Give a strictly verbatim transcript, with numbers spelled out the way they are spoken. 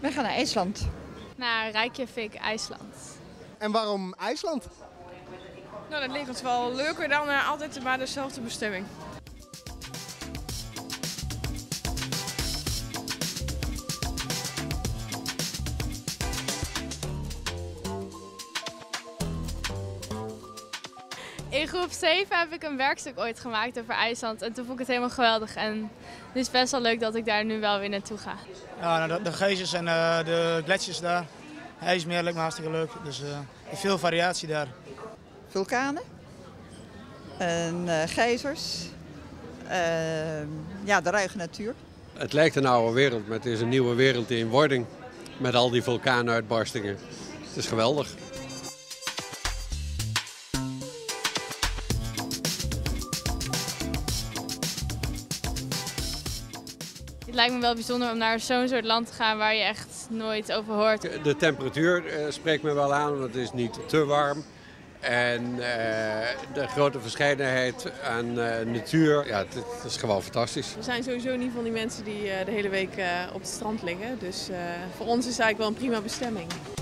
We gaan naar IJsland. Naar Reykjavik, IJsland. En waarom IJsland? Nou, dat leek ons wel leuker dan uh, altijd maar dezelfde bestemming. In groep zeven heb ik een werkstuk ooit gemaakt over IJsland en toen vond ik het helemaal geweldig. En het is best wel leuk dat ik daar nu wel weer naartoe ga. Ja, nou, de, de geisjes en uh, de gletsjers daar, IJsmeer lijkt me hartstikke leuk. Dus uh, veel variatie daar. Vulkanen en uh, geysers, uh, ja, de ruige natuur. Het lijkt een oude wereld, maar het is een nieuwe wereld in wording met al die vulkaanuitbarstingen. Het is geweldig. Het lijkt me wel bijzonder om naar zo'n soort land te gaan waar je echt nooit over hoort. De temperatuur spreekt me wel aan, want het is niet te warm. En uh, de grote verscheidenheid aan uh, natuur, ja, het, het is gewoon fantastisch. We zijn sowieso niet van die mensen die uh, de hele week uh, op het strand liggen. Dus uh, voor ons is het eigenlijk wel een prima bestemming.